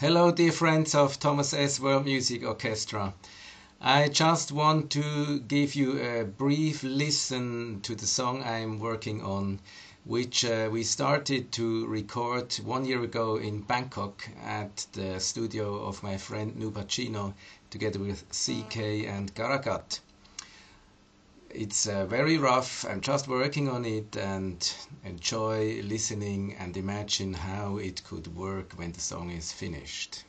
Hello dear friends of Thomas S. World Music Orchestra. I just want to give you a brief listen to the song I'm working on, which we started to record 1 year ago in Bangkok at the studio of my friend Nu Pachino together with CK and Garagat. It's very rough. I'm just working on it and enjoy listening and imagine how it could work when the song is finished.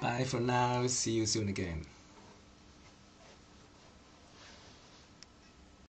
Bye for now, see you soon again.